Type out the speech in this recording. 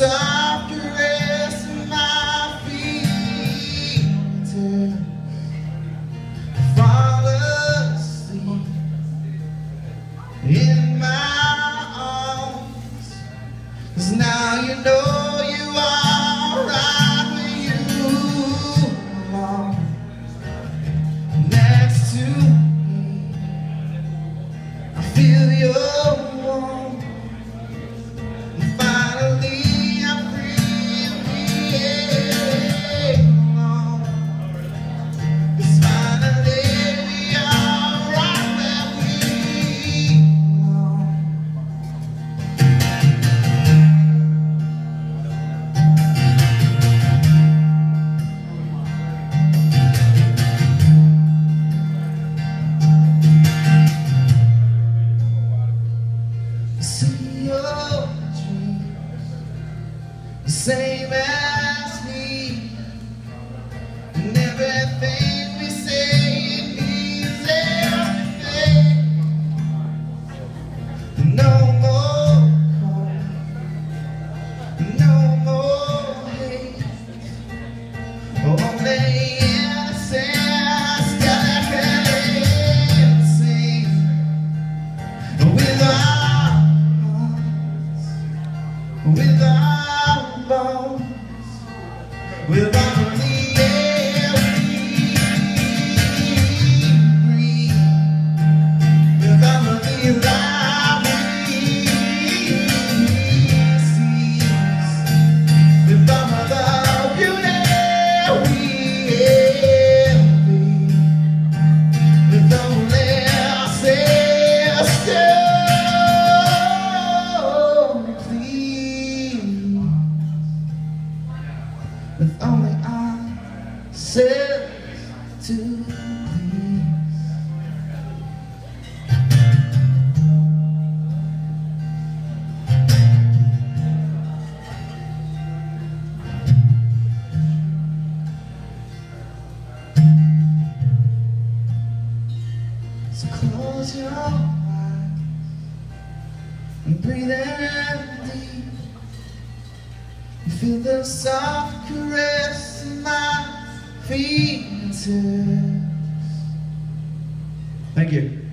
soft caress of my feet till I fall asleep in my arms. 'Cause now you know you are right where you belong, next to me. I feel your warmth. Same as me, and everything we say it means everything. No more hope, no more hate, only innocence that can sing with our hearts, with our bones, with only air we breathe, with only light we see, with all the beauty we envy, with only ourselves to please. With only ourselves to please. So close your eyes and breathe in deep. Feel the soft caress in my fingers. Thank you.